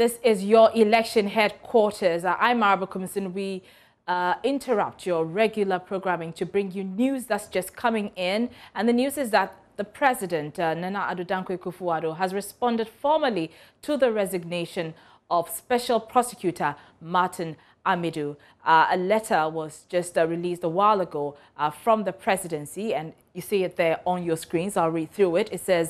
This is your election headquarters. I'm Araba Kumsin. We interrupt your regular programming to bring you news that's just coming in. And the news is that the president, Nana Addo Dankwa Akufo-Addo, has responded formally to the resignation of Special Prosecutor Martin Amidu. A letter was just released a while ago from the presidency, and you see it there on your screens. I'll read through it. It says,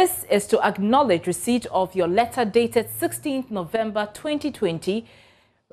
"This is to acknowledge receipt of your letter dated 16th November 2020,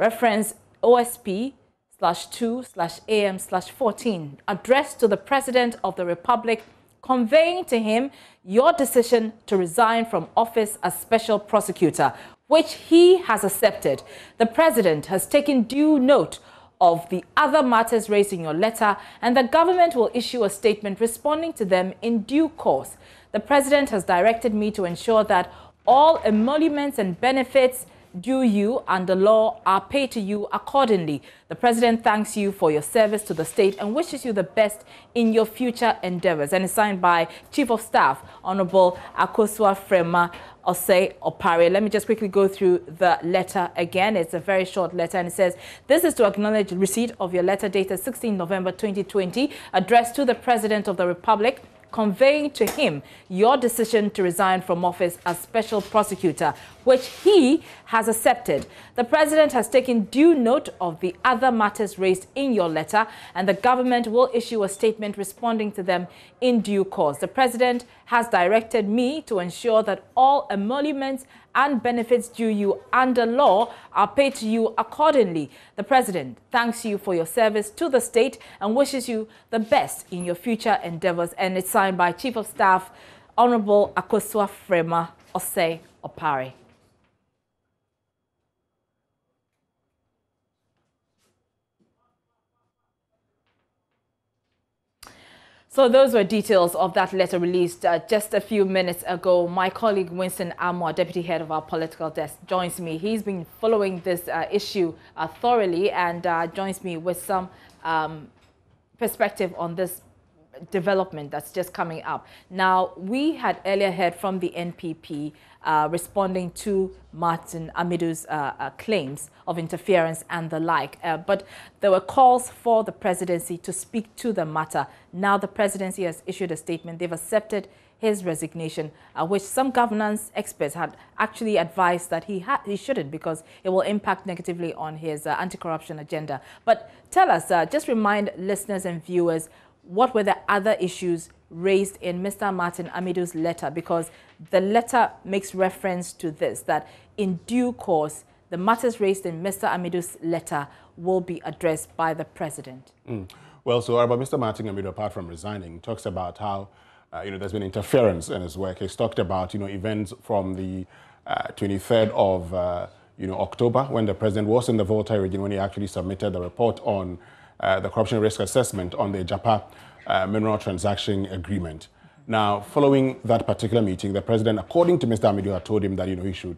reference OSP/2/AM/14, addressed to the President of the Republic, conveying to him your decision to resign from office as Special Prosecutor, which he has accepted. The President has taken due note of the other matters raised in your letter, and the government will issue a statement responding to them in due course. The President has directed me to ensure that all emoluments and benefits due you under law are paid to you accordingly. The President thanks you for your service to the state and wishes you the best in your future endeavors." And it's signed by Chief of Staff, Honorable Akosua Frema Osei Opare. Let me just quickly go through the letter again. It's a very short letter, and it says, "This is to acknowledge receipt of your letter dated 16 November 2020, addressed to the President of the Republic, conveying to him your decision to resign from office as Special Prosecutor, which he has accepted. The President has taken due note of the other matters raised in your letter, and the government will issue a statement responding to them in due course. The President has directed me to ensure that all emoluments and benefits due you under law are paid to you accordingly. The President thanks you for your service to the state and wishes you the best in your future endeavors." And it's signed by Chief of Staff, Honorable Akosua Frema Osei Opare. So those were details of that letter released just a few minutes ago. My colleague Winston Amor, deputy head of our political desk, joins me. He's been following this issue thoroughly and joins me with some perspective on this development that's just coming up. Now, we had earlier heard from the NPP responding to Martin Amidu's claims of interference and the like, but there were calls for the presidency to speak to the matter. Now the presidency has issued a statement. They've accepted his resignation, which some governance experts had actually advised that he shouldn't, because it will impact negatively on his anti-corruption agenda. But tell us, just remind listeners and viewers, what were the other issues raised in Mr. Martin Amidu's letter? Because the letter makes reference to this, that in due course, the matters raised in Mr. Amidu's letter will be addressed by the president. Well, so about Mr. Martin Amidu, apart from resigning, talks about how, there's been interference in his work. He's talked about, events from the 23rd of, October, when the president was in the Volta region, when he actually submitted the report on the corruption risk assessment on the Japa mineral transaction agreement. Now, following that particular meeting, the president, according to Mr. Amidu, had told him that, he should,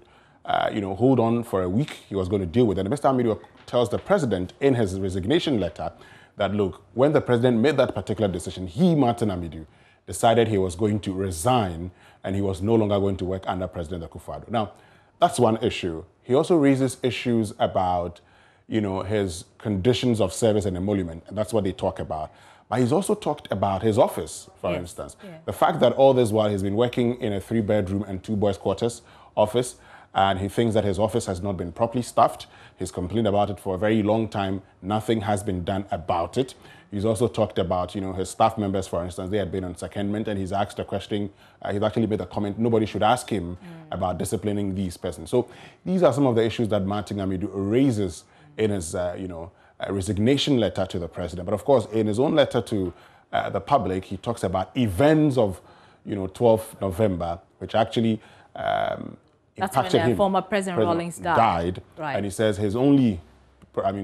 hold on for a week. He was going to deal with it. And Mr. Amidu tells the president in his resignation letter that, look, when the president made that particular decision, he, Martin Amidu, decided he was going to resign and he was no longer going to work under President Akufo-Addo. Now, that's one issue. He also raises issues about his conditions of service and emolument, and that's what they talk about. But he's also talked about his office, for instance. Yeah. The fact that all this while he's been working in a 3-bedroom and 2 boys' quarters office, and he thinks that his office has not been properly staffed. He's complained about it for a very long time. Nothing has been done about it. He's also talked about, his staff members, for instance, they had been on secondment, and he's asked a question. He's actually made a comment, nobody should ask him about disciplining these persons. So these are some of the issues that Martin Amidu raises in his, resignation letter to the president. But of course, in his own letter to the public, he talks about events of, 12th November, which actually that's impacted when him. Former President Rawlings died. Right. And he says his only,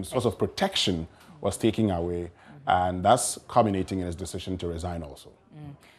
source of protection was taken away. And that's culminating in his decision to resign also.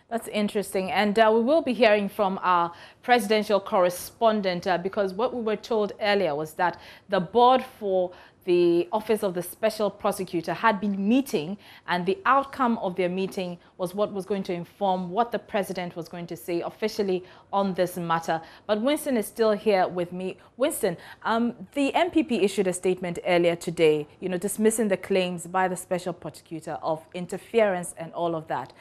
That's interesting. And we will be hearing from our presidential correspondent because what we were told earlier was that the board for the Office of the Special Prosecutor had been meeting, and the outcome of their meeting was what was going to inform what the president was going to say officially on this matter. But Winston is still here with me. Winston, the NPP issued a statement earlier today, dismissing the claims by the Special Prosecutor of interference and all of that.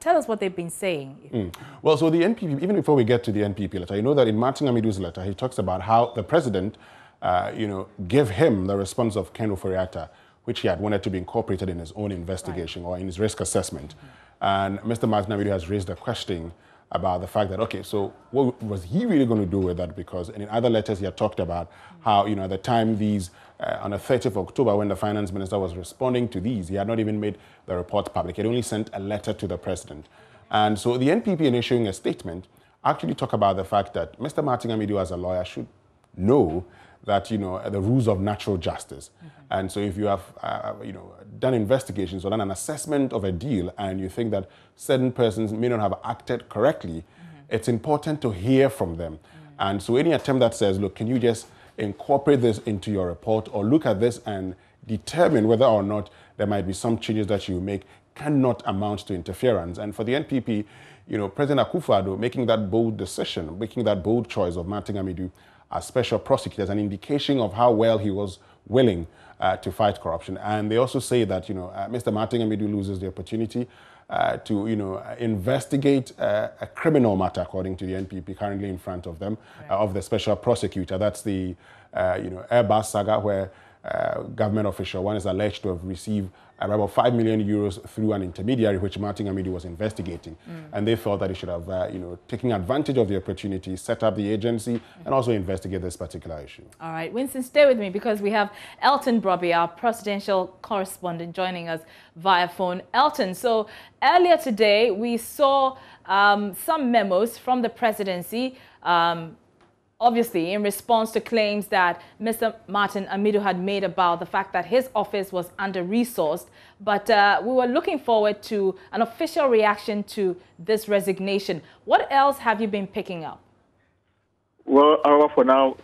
Tell us what they've been saying. Well, so the NPP, even before we get to the NPP letter, you know that in Martin Amidu's letter, he talks about how the president give him the response of Ken Oferiata, which he had wanted to be incorporated in his own investigation or in his risk assessment. And Mr. Martin Amidu has raised a question about the fact that, okay, so what was he really going to do with that? Because in other letters he had talked about how, at the time these, on the 30th of October, when the finance minister was responding to these, he had not even made the reports public. He had only sent a letter to the president. And so the NPP, in issuing a statement, actually talk about the fact that Mr. Martin Amidu, as a lawyer, should know that, the rules of natural justice. And so if you have, done investigations or done an assessment of a deal and you think that certain persons may not have acted correctly, it's important to hear from them. And so any attempt that says, look, can you just incorporate this into your report or look at this and determine whether or not there might be some changes that you make cannot amount to interference. And for the NPP, President Akufo-Addo making that bold decision, making that bold choice of Martin Amidu as special prosecutors, an indication of how well he was willing to fight corruption. And they also say that, Mr. Martin Amidu loses the opportunity to, investigate a criminal matter, according to the NPP, currently in front of them, of the special prosecutor. That's the, Airbus saga, where government official one is alleged to have received about 5 million euros through an intermediary, which Martin Amidu was investigating. And they felt that he should have, taken advantage of the opportunity, set up the agency, and also investigate this particular issue. All right, Winston, stay with me because we have Elton Brobbey, our presidential correspondent, joining us via phone. Elton, so earlier today, we saw some memos from the presidency, obviously in response to claims that Mr. Martin Amidu had made about the fact that his office was under-resourced. But we were looking forward to an official reaction to this resignation. What else have you been picking up? Well, for now,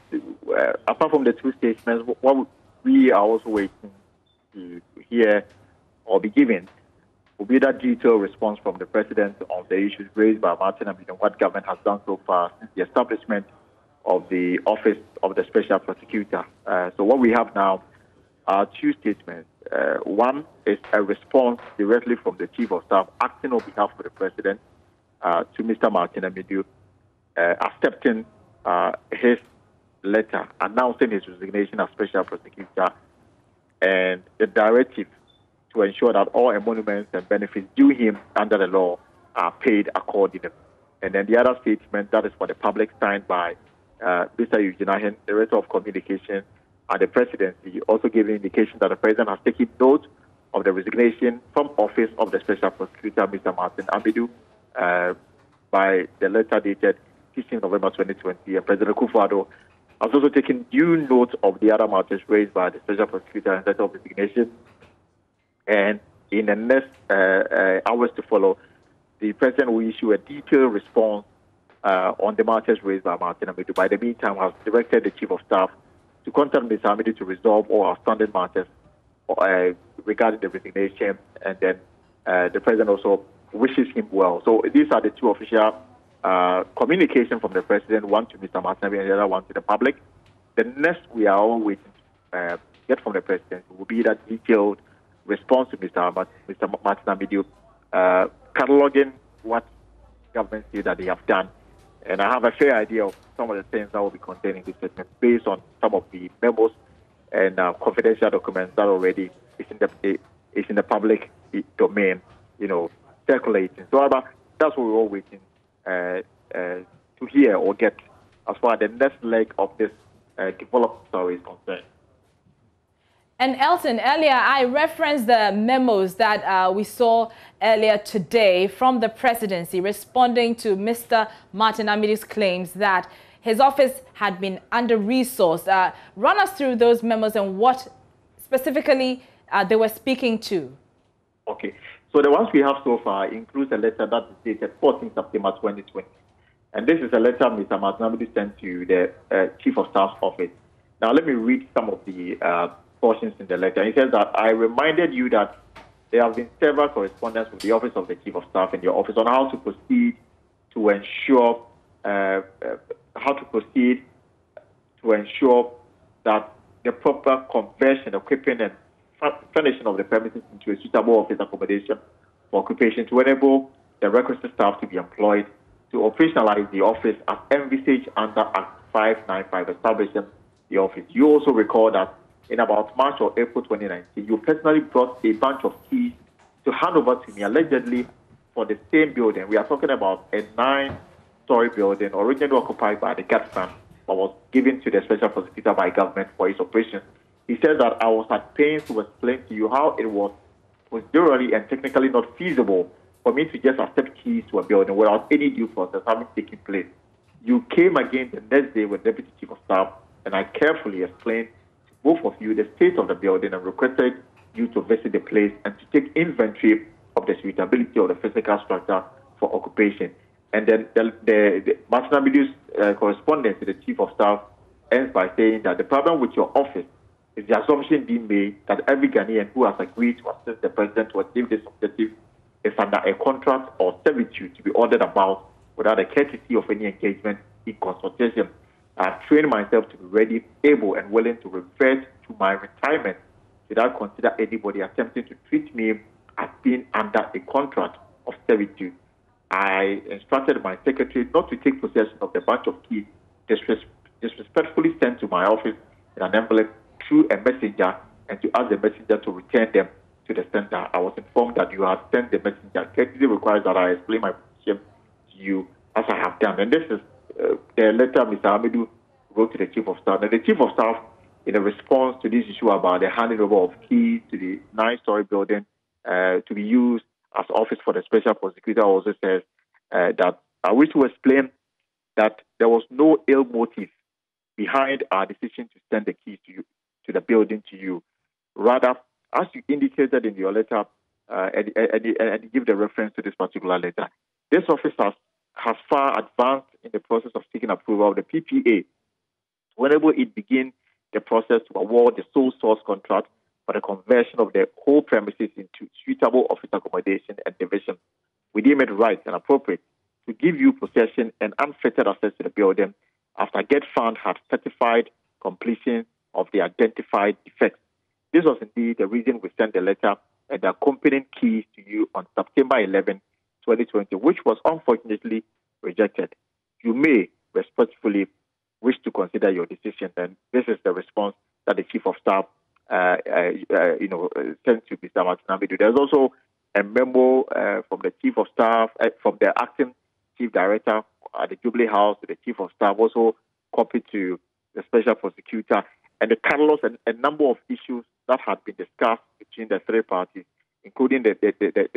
apart from the two statements, what we are also waiting to hear or be given will be that detailed response from the president on the issues raised by Martin Amidu and what government has done so far since the establishment of the Office of the Special Prosecutor. So what we have now are two statements. One is a response directly from the Chief of Staff acting on behalf of the President to Mr. Martin Amidu, accepting his letter, announcing his resignation as Special Prosecutor, and the directive to ensure that all emoluments and benefits due him under the law are paid accordingly. And then the other statement, that is for the public, signed by Mr. Eugene Ahen, Director of Communication at the Presidency, also gave an indication that the President has taken note of the resignation from office of the Special Prosecutor, Mr. Martin Amidu, by the letter dated 15 November 2020. And President Akufo-Addo has also taken due note of the other matters raised by the Special Prosecutor and letter of resignation. And in the next hours to follow, the President will issue a detailed response on the matters raised by Martin Amidu. By the meantime, I have directed the Chief of Staff to contact Mr. Amidu to resolve all outstanding matters regarding the resignation, and then the President also wishes him well. So these are the two official communications from the President, one to Mr. Martin Amidu and the other one to the public. The next we are all waiting to get from the President will be that detailed response to Mr. Martin Amidu, cataloging what government say that they have done. And I have a fair idea of some of the things that will be contained in this statement based on some of the memos and confidential documents that already is in the public domain, circulating. So that's what we're all waiting to hear or get as far as the next leg of this development story is concerned. And Elton, earlier I referenced the memos that we saw earlier today from the presidency responding to Mr. Martin Amidu's claims that his office had been under-resourced. Run us through those memos and what specifically they were speaking to. Okay, so the ones we have so far includes a letter that is dated 14 September 2020. And this is a letter Mr. Martin Amidu sent to the Chief of Staff's office. Now let me read some of the portions in the letter. He says that I reminded you that there have been several correspondence with the Office of the Chief of Staff and your office on how to proceed to ensure that the proper conversion, equipping, and furnishing of the premises into a suitable office accommodation for occupation to enable the requisite staff to be employed to operationalize the office as envisaged under Act 595 establishing the office. You also recall that in about March or April 2019, you personally brought a bunch of keys to hand over to me allegedly for the same building. We are talking about a 9-story building originally occupied by the GetFund but was given to the special prosecutor by government for its operation. He said that I was at pains to explain to you how it was procedurally and technically not feasible for me to just accept keys to a building without any due process having taken place. You came again the next day with Deputy Chief of Staff, and I carefully explained to both of you the state of the building and requested you to visit the place and to take inventory of the suitability of the physical structure for occupation. And then the Martin Amidu's correspondence to the Chief of Staff ends by saying that the problem with your office is the assumption being made that every Ghanaian who has agreed to assist the president to achieve this objective is under a contract or servitude to be ordered about without the courtesy of any engagement in consultation. I trained myself to be ready, able, and willing to revert to my retirement without consider anybody attempting to treat me as being under a contract of servitude. I instructed my secretary not to take possession of the bunch of keys disrespectfully sent to my office in an envelope through a messenger and to ask the messenger to return them to the center. I was informed that you had sent the messenger. Courtesy requires that I explain my position to you as I have done. And this is the letter Mr. Amidu wrote to the Chief of Staff. Now, the Chief of Staff, in a response to this issue about the handing over of keys to the 9-story building to be used as office for the special prosecutor, also says that I wish to explain that there was no ill motive behind our decision to send the keys to you, to the building to you. Rather, as you indicated in your letter, and give the reference to this particular letter, this office has far advanced in the process of seeking approval of the PPA. Whenever it begins the process to award the sole source contract for the conversion of the whole premises into suitable office accommodation and division, we deem it right and appropriate to give you possession and unfettered access to the building after GetFund had certified completion of the identified defects. This was indeed the reason we sent the letter and the accompanying keys to you on September 11, 2020, which was unfortunately rejected. You may respectfully wish to consider your decision. And this is the response that the Chief of Staff, sent to Mr. Martin Amidu. There's also a memo from the Chief of Staff, from the acting Chief Director at the Jubilee House to the Chief of Staff, also copied to the Special Prosecutor. And the catalog and a number of issues that had been discussed between the three parties, including the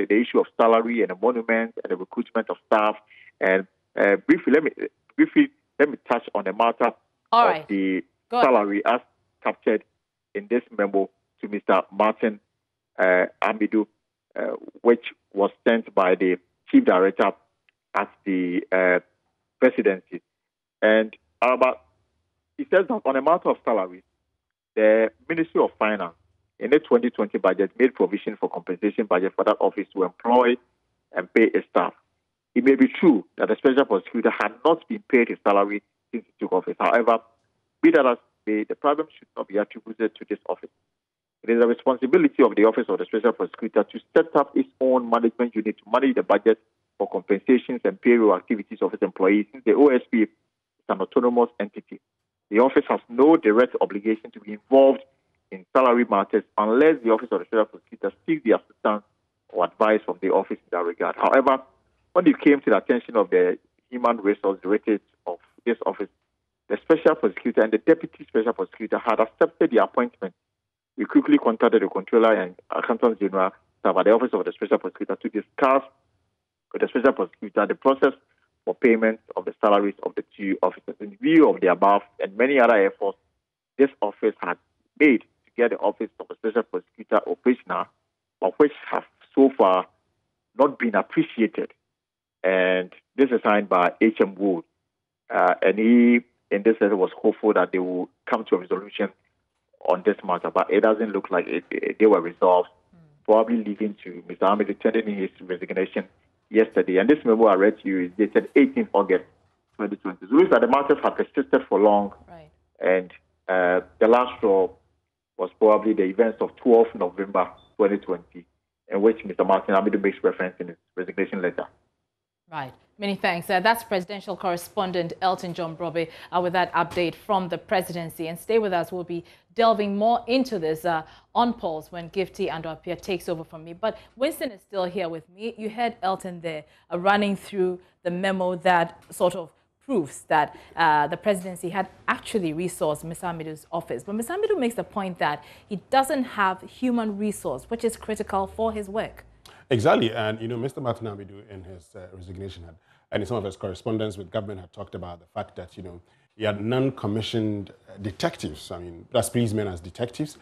issue of salary and the monuments and the recruitment of staff. And briefly, let me touch on the matter of the salary as captured in this memo to Mr. Martin Amidu, which was sent by the Chief Director at the presidency. And he says that on a matter of salaries, the Ministry of Finance, in the 2020 budget, made provision for compensation budget for that office to employ and pay its staff. It may be true that the special prosecutor had not been paid his salary since he took office. However, be that as it may, the problem should not be attributed to this office. It is the responsibility of the Office of the Special Prosecutor to set up its own management unit to manage the budget for compensations and payroll activities of its employees, since the OSP is an autonomous entity. The office has no direct obligation to be involved in salary matters unless the Office of the Special Prosecutor seeks the assistance or advice from the office in that regard. However, when it came to the attention of the human resource directors of this office, the Special Prosecutor and the Deputy Special Prosecutor had accepted the appointment. We quickly contacted the Controller and Accountant General at the Office of the Special Prosecutor to discuss with the Special Prosecutor the process for payment of the salaries of the two officers. In view of the above and many other efforts this office has made to get the Office of the Special Prosecutor operational, but which have so far not been appreciated. And this is signed by H.M. Wood. And he, in this letter, was hopeful that they will come to a resolution on this matter, but it doesn't look like they were resolved, probably leading to Mr. Amidu turning in his resignation yesterday. And this memo I read to you is dated 18th August 2020. So it means that the matters have persisted for long, right. And the last straw was probably the events of 12th November 2020, in which Mr. Martin Amidu makes reference in his resignation letter. Right. Many thanks. That's presidential correspondent Elton John Brobbey with that update from the presidency. And stay with us. We'll be delving more into this on Pulse when Gifty Andoh Appiah takes over from me. But Winston is still here with me. You heard Elton there running through the memo that sort of proves that the presidency had actually resourced Mr. Amidu's office. But Mr. Amidu makes the point that he doesn't have human resource, which is critical for his work. Exactly. And, you know, Mr. Martin Amidu in his resignation had, and in some of his correspondence with government, had talked about the fact that, you know, he had non-commissioned detectives. I mean, that's policemen as detectives.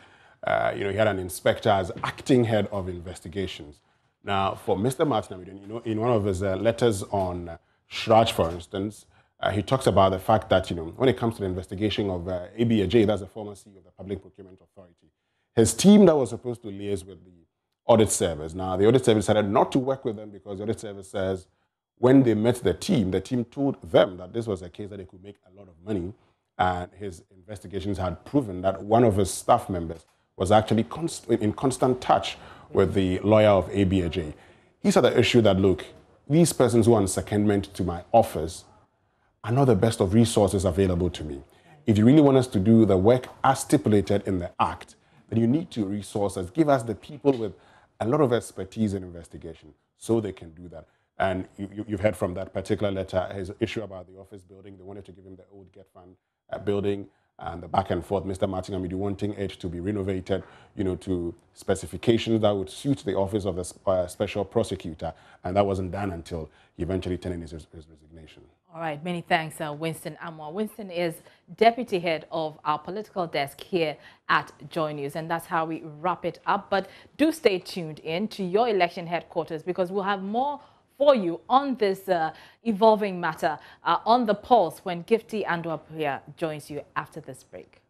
You know, he had an inspector as acting head of investigations. Now, for Mr. Martin Amidu, you know, in one of his letters on Shraj, for instance, he talks about the fact that, you know, when it comes to the investigation of ABAJ, that's the former CEO of the Public Procurement Authority, his team that was supposed to liaise with the audit service. Now, the audit service decided not to work with them because the audit service says when they met the team told them that this was a case that they could make a lot of money, and his investigations had proven that one of his staff members was actually in constant touch with the lawyer of ABAJ. He said the issue that, look, these persons who are on secondment to my office are not the best of resources available to me. If you really want us to do the work as stipulated in the Act, then you need to resource us, give us the people with a lot of expertise in investigation so they can do that. And you've heard from that particular letter his issue about the office building. They wanted to give him the old GetFund building and the back and forth. Mr. Martin Amidu wanting it to be renovated, you know, to specifications that would suit the office of the special prosecutor. And that wasn't done until he eventually turned in his resignation. All right. Many thanks, Winston Amor. Winston is deputy head of our political desk here at JoyNews, and that's how we wrap it up. But do stay tuned in to your election headquarters, because we'll have more for you on this evolving matter on the Pulse when Gifty Andoh Appiah joins you after this break.